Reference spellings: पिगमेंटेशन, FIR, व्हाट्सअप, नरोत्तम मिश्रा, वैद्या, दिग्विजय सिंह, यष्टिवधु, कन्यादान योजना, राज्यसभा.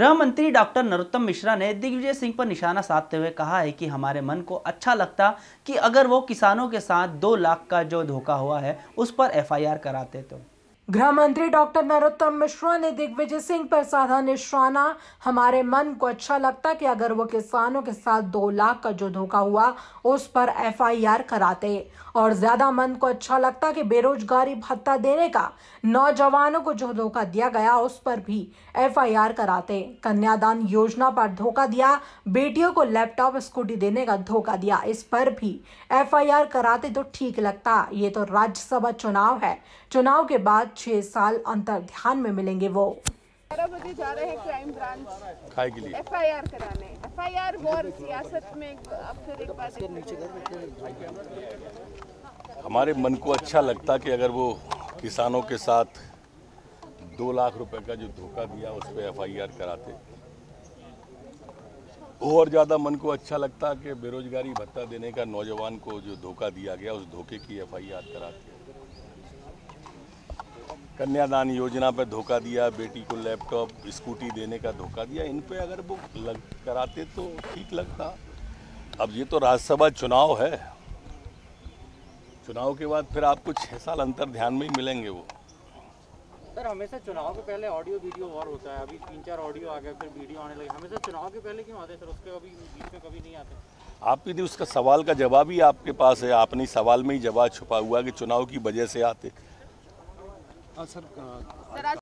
गृह मंत्री डॉक्टर नरोत्तम मिश्रा ने दिग्विजय सिंह पर निशाना साधते हुए कहा है कि हमारे मन को अच्छा लगता कि अगर वो किसानों के साथ 2 लाख का जो धोखा हुआ है उस पर FIR कराते। तो गृह मंत्री डॉक्टर नरोत्तम मिश्रा ने दिग्विजय सिंह पर साधा निशाना। हमारे मन को अच्छा लगता कि अगर वो किसानों के साथ 2 लाख का जो धोखा हुआ उस पर FIR कराते, और ज्यादा मन को अच्छा लगता कि बेरोजगारी भत्ता देने का नौजवानों को जो धोखा दिया गया उस पर भी FIR कराते। कन्यादान योजना पर धोखा दिया, बेटियों को लैपटॉप स्कूटी देने का धोखा दिया, इस पर भी FIR कराते तो ठीक लगता। ये तो राज्यसभा चुनाव है, चुनाव के बाद 6 साल अंतर ध्यान में मिलेंगे। वो 12 बजे जा रहे हैं क्राइम ब्रांच खाए के लिए FIR कराने। FIR वॉर सियासत में अब फिर एक बार। हमारे मन को अच्छा लगता कि अगर वो किसानों के साथ 2 लाख रुपए का जो धोखा दिया उस पर FIR कराते, और ज़्यादा मन को अच्छा लगता कि बेरोजगारी भत्ता देने का नौजवान को जो धोखा दिया गया उस धोखे की FIR कराते। कन्यादान योजना पर धोखा दिया, बेटी को लैपटॉप स्कूटी देने का धोखा दिया, इन पे अगर वो कराते तो ठीक लगता। अब ये तो राज्यसभा चुनाव है, चुनाव के बाद फिर आपको 6 साल अंतर ध्यान में ही मिलेंगे। वो सर हमेशा चुनाव के पहले ऑडियो वीडियो वॉर होता है। अभी 3-4 ऑडियो आ गए, फिर वीडियो आने लगे। हमेशा चुनाव के पहले क्यों आते हैं सर? उसके अभी बीच में कभी नहीं आते। आप भी उसका सवाल का जवाब ही आपके पास है, आपने सवाल में ही जवाब छुपा हुआ कि चुनाव की वजह से आते। सर